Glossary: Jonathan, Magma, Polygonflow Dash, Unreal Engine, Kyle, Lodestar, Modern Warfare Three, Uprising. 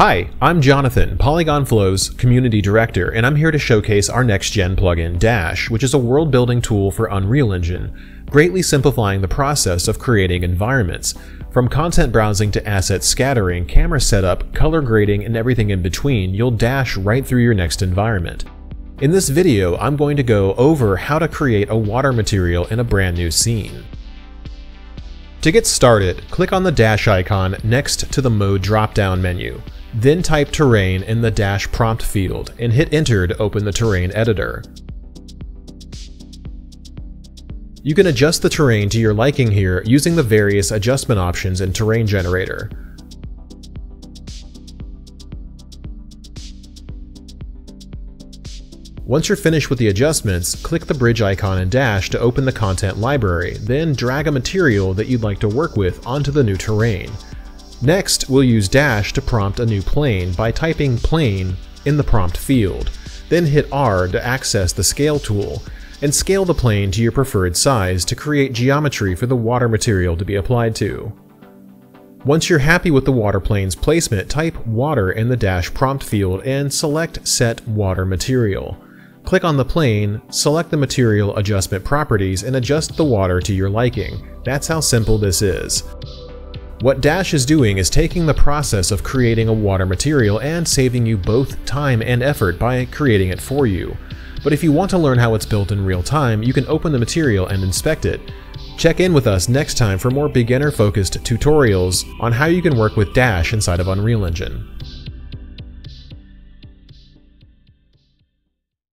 Hi, I'm Jonathan, Polygonflow's Community Director, and I'm here to showcase our next-gen plugin, Dash, which is a world-building tool for Unreal Engine, greatly simplifying the process of creating environments. From content browsing to asset scattering, camera setup, color grading, and everything in between, you'll dash right through your next environment. In this video, I'm going to go over how to create a water material in a brand new scene. To get started, click on the Dash icon next to the Mode drop-down menu. Then type terrain in the Dash prompt field and hit enter to open the terrain editor. You can adjust the terrain to your liking here using the various adjustment options in Terrain Generator. Once you're finished with the adjustments, click the bridge icon in Dash to open the content library, then drag a material that you'd like to work with onto the new terrain. Next, we'll use Dash to prompt a new plane by typing plane in the prompt field, then hit R to access the scale tool, and scale the plane to your preferred size to create geometry for the water material to be applied to. Once you're happy with the water plane's placement, type water in the Dash prompt field and select Set Water Material. Click on the plane, select the material adjustment properties, and adjust the water to your liking. That's how simple this is. What Dash is doing is taking the process of creating a water material and saving you both time and effort by creating it for you. But if you want to learn how it's built in real time, you can open the material and inspect it. Check in with us next time for more beginner-focused tutorials on how you can work with Dash inside of Unreal Engine.